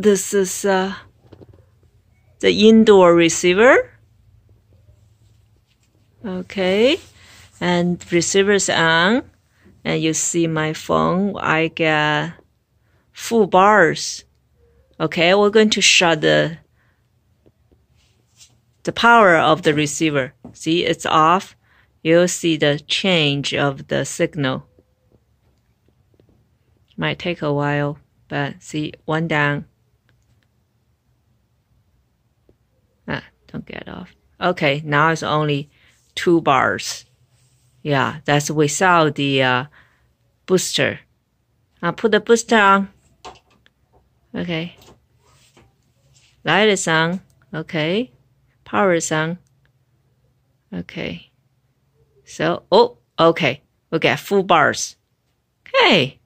This is the indoor receiver. Okay, and receiver's on, and you see my phone, I get full bars. Okay, we're going to shut the power of the receiver. See, it's off. You'll see the change of the signal. Might take a while, but see, one down. Ah, don't get off. Okay, now it's only 2 bars. Yeah, that's without the booster. I'll put the booster on. Okay. Light is on. Okay. Power is on. Okay. So, oh, okay. We get full bars. Okay.